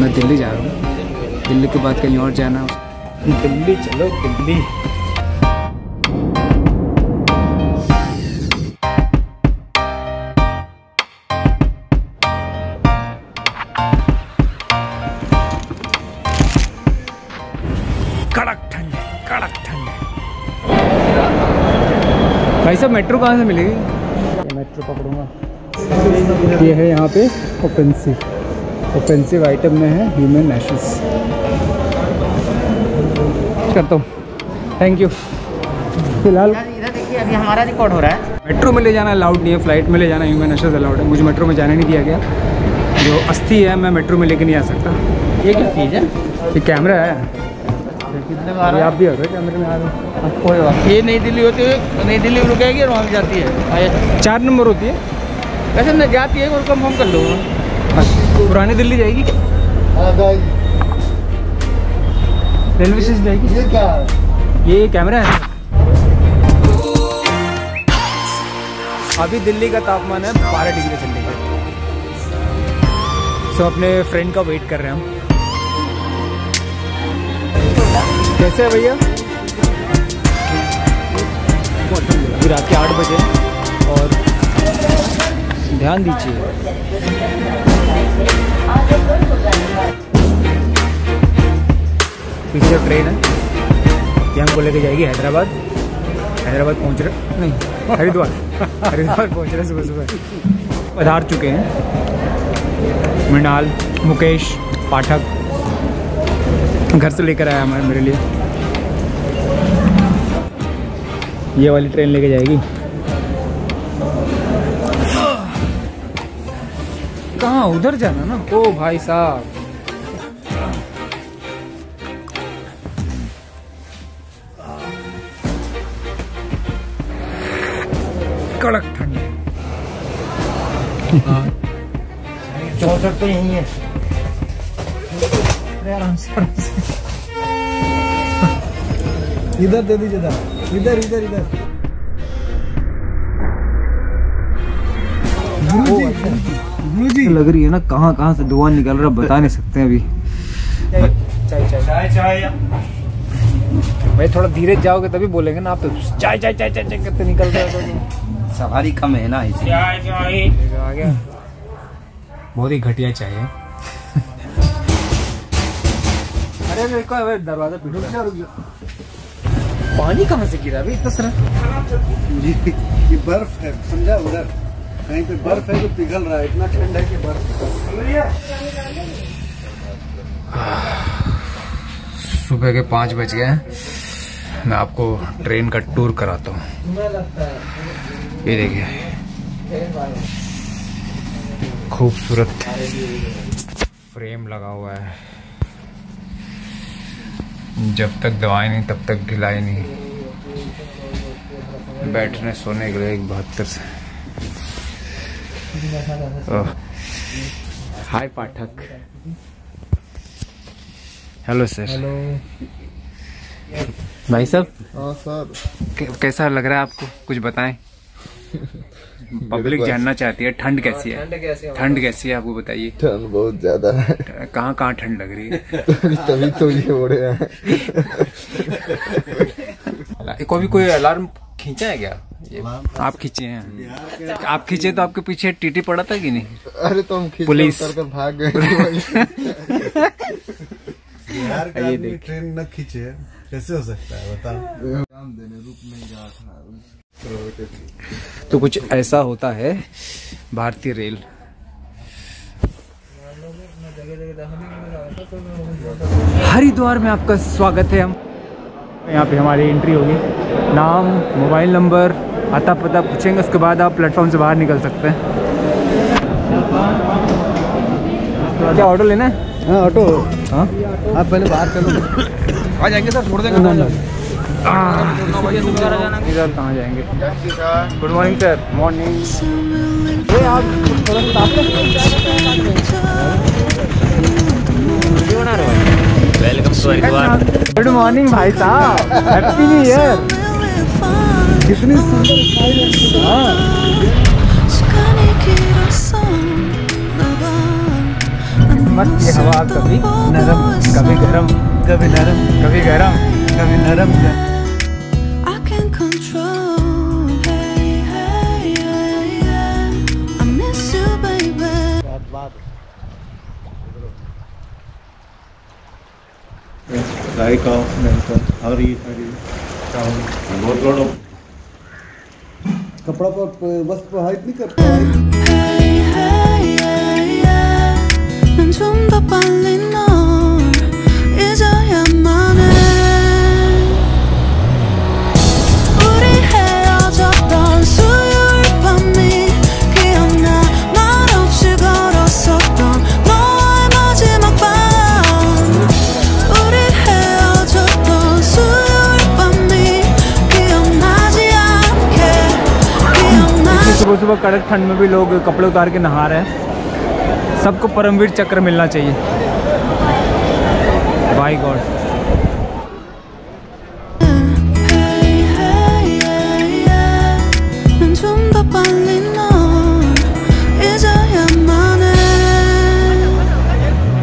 मैं दिल्ली जा रहा हूँ, दिल्ली के बाद कहीं और जाना। दिल्ली चलो, दिल्ली। कड़क ठंड है, कड़क ठंड है भाई साहब। मेट्रो कहाँ से मिलेगी? मेट्रो पकड़ूंगा। ये है यहाँ पे ऑफेंसिव आइटम में है ह्यूमन एशेस। करता हूँ, थैंक यू। फिलहाल इधर देखिए, अभी हमारा रिकॉर्ड हो रहा है। मेट्रो में ले जाना अलाउड नहीं है, फ्लाइट में ले जाना ह्यूमन एशेस अलाउड है। मुझे मेट्रो में जाने नहीं दिया गया। जो अस्थि है मैं मेट्रो में लेके नहीं आ सकता। ये क्या चीज़ है? ये कैमरा है। कितने आप भी हो गए कैमरे में आ रहे हो। ये नई दिल्ली होती है, नई दिल्ली रुकेगी और वहाँ भी जाती है। 4 नंबर होती है वैसे न, जाती है और कंफर्म कर लो। पुरानी दिल्ली जाएगी, रेलवे स्टेशन जाएगी। ये क्या है? ये कैमरा है। अभी दिल्ली का तापमान है 12 डिग्री सेंटीग्रेड। सो अपने फ्रेंड का वेट कर रहे हैं हम। कैसे है भैया? रात के 8 बजे और ध्यान दीजिए। पीछे ट्रेन है, ये हमको लेके जाएगी हैदराबाद। हैदराबाद पहुंच रहे, नहीं हरिद्वार। हरिद्वार पहुंच रहे सुबह सुबह। पधार चुके हैं मृणाल मुकेश पाठक। घर से लेकर आया हमारे मेरे लिए। ये वाली ट्रेन लेके जाएगी। कहाँ उधर जाना ना। ओ भाई साहब, कड़क ठंड। चौसठ तो यही है। इधर दे दीजिए, इधर इधर इधर। लग रही है ना, कहाँ कहाँ से धुआं निकल रहा है बता नहीं सकते अभी। भाई थोड़ा धीरे जाओगे तभी बोलेंगे ना आप। तो चाय चाय चाय चाय चाय करते निकल रहे हो। सवारी कम है ना इसे। आ गया। बहुत ही घटिया चाय है। अरे देखो दरवाजा पीटो। पानी कहाँ से गिरा अभी इतना सारा? ये बर्फ है समझा। उधर कहीं पे बर्फ है तो पिघल रहा है। इतना ठंड है कि बर्फ। सुबह के 5 बज गए। मैं आपको ट्रेन का टूर कराता हूँ। ये देखिए खूबसूरत फ्रेम लगा हुआ है। जब तक दवाई नहीं तब तक ढिलाई नहीं। बैठने सोने के लिए 172। Hi Pathak. Hello sir. Hello भाई साहब। हाँ सर। कैसा लग रहा है आपको? कुछ बताएं। पब्लिक जानना चाहती है ठंड कैसी है। ठंड कैसी है आपको बताइए। ठंड बहुत ज्यादा है। कहाँ कहाँ ठंड लग रही है? तभी तो ये हो रहे हैं। कोई अलार्म खींचा है क्या? आप खींचे हैं। आप खींचे तो आपके पीछे टीटी पड़ा था कि नहीं? अरे तो हम पुलिस कर भाग गए। बिहार का आदमी ट्रेन न खींचे कैसे हो सकता है बताओ। काम देने रूप में जा था। तो कुछ ऐसा होता है भारतीय रेल। हरिद्वार में आपका स्वागत है। हम यहाँ पे हमारी एंट्री होगी। नाम, मोबाइल नंबर, आता पता पूछेंगे। उसके बाद आप प्लेटफॉर्म से बाहर निकल सकते हैं। क्या ऑटो लेना है? हाँ ऑटो। हाँ आप पहले बाहर चलो। आ जाएंगे सर, छोड़ देंगे। सर कहाँ जाएंगे? Good morning sir. मॉर्निंग। आप बना रहे हो? Welcome to Haridwar. Good morning भाई साहब। Happy new year. कितनी सुंदर स्माइल है। मत ये हवा कभी नरम कभी गरम कभी नरम कभी गरम कभी नरम। लाइक ऑफ मेंशन हरी हरी बहुत लोगों कपड़ा पर वस्त्र पर हाइट नहीं करता सुबह सुबह कड़क ठंड में भी लोग कपड़े उतार के नहा रहे हैं। सबको परमवीर चक्र मिलना चाहिए। बाय गॉड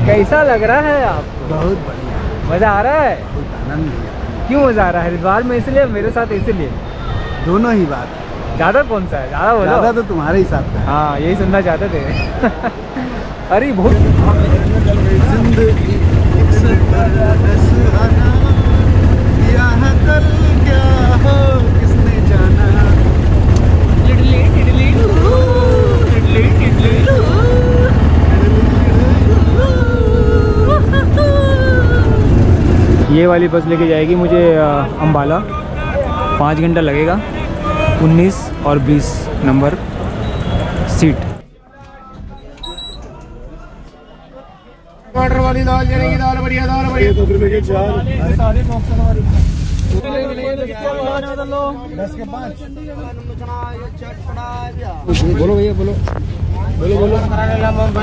कैसा लग रहा है आपको? बहुत बढ़िया। मज़ा आ रहा है? बहुत आनंद। क्यों मज़ा आ रहा है? हरिद्वार में इसलिए, मेरे साथ इसलिए, दोनों ही बात। ज़्यादा कौन सा है? ज़्यादा बोलो। ज़्यादा तो तुम्हारे हिसाब का। हाँ यही सुनना चाहते थे। अरे बहुत ये वाली बस लेके जाएगी मुझे अम्बाला। 5 घंटा लगेगा। 19 और 20 नंबर सीट। वाटर वाली दाल, चने की दाल, बढ़िया दाल, बढ़िया। 2 रुपए के 4। सारे बॉक्स हमारे। 10 के 5। बोलो भैया बोलो बोलो बोलो।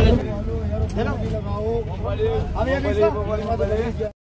अब ये